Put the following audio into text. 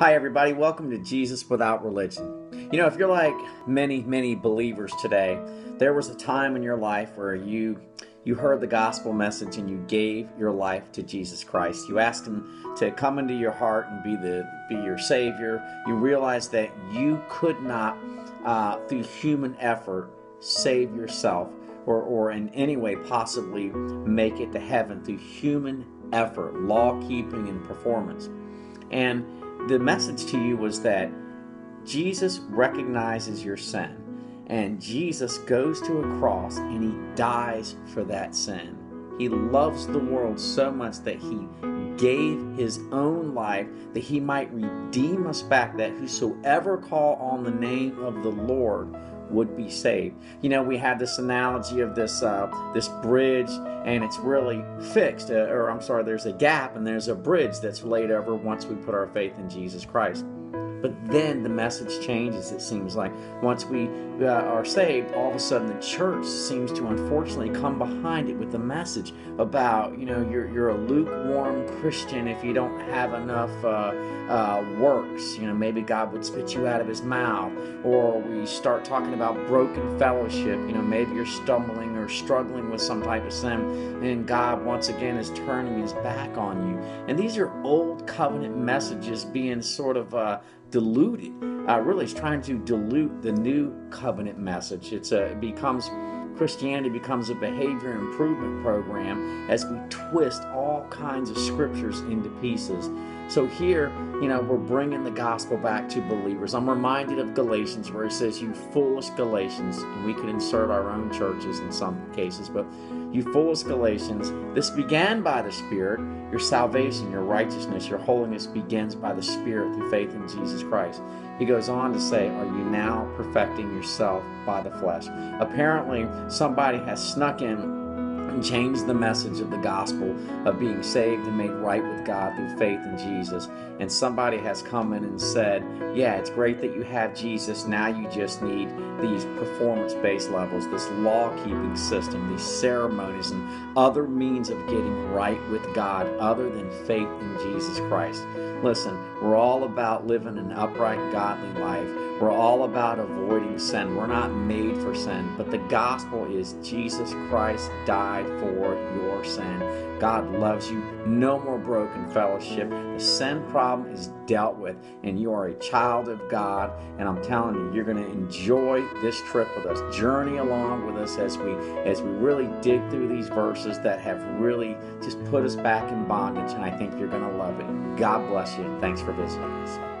Hi everybody, welcome to Jesus Without Religion. You know, if you're like many believers today, there was a time in your life where you heard the gospel message and you gave your life to Jesus Christ. You asked Him to come into your heart and be your Savior. You realized that you could not, through human effort, save yourself or in any way possibly make it to heaven through human effort, law-keeping and performance. And the message to you was that Jesus recognizes your sin, and Jesus goes to a cross and He dies for that sin. He loves the world so much that He gave His own life that He might redeem us back, that whosoever call on the name of the Lord would be saved. You know, we had this analogy of this bridge, and it's really fixed, there's a gap and there's a bridge that's laid over once we put our faith in Jesus Christ. But then the message changes, it seems like. Once we are saved, all of a sudden the church seems to unfortunately come behind it with the message about, you know, you're a lukewarm Christian if you don't have enough works. You know, maybe God would spit you out of His mouth. Or we start talking about broken fellowship. You know, maybe you're stumbling or struggling with some type of sin, and God once again is turning His back on you. And these are old covenant messages being sort of diluted. Really, it's trying to dilute the new covenant message. Christianity becomes a behavior improvement program as we twist all kinds of scriptures into pieces. So here, you know, we're bringing the gospel back to believers. I'm reminded of Galatians where it says, "You foolish Galatians," and we could insert our own churches in some cases, but "You foolish Galatians, this began by the Spirit. Your salvation, your righteousness, your holiness begins by the Spirit through faith in Jesus Christ." He goes on to say, "Are you now perfecting yourself by the flesh?" Apparently, somebody has snuck in and changed the message of the gospel of being saved and made right with God through faith in Jesus. And somebody has come in and said, "Yeah, it's great that you have Jesus. Now you just need these performance-based levels, this law-keeping system, these ceremonies, and other means of getting right with God other than faith in Jesus Christ." Listen, we're all about living an upright, godly life. We're all about avoiding sin. We're not made for sin, but the gospel is Jesus Christ died for your sin. God loves you. No more broken fellowship. The sin problem is dealt with, and you are a child of God, and I'm telling you, you're going to enjoy this trip with us. Journey along with us as we really dig through these verses that have really just put us back in bondage, and I think you're going to love it. God bless you, and thanks for visiting us.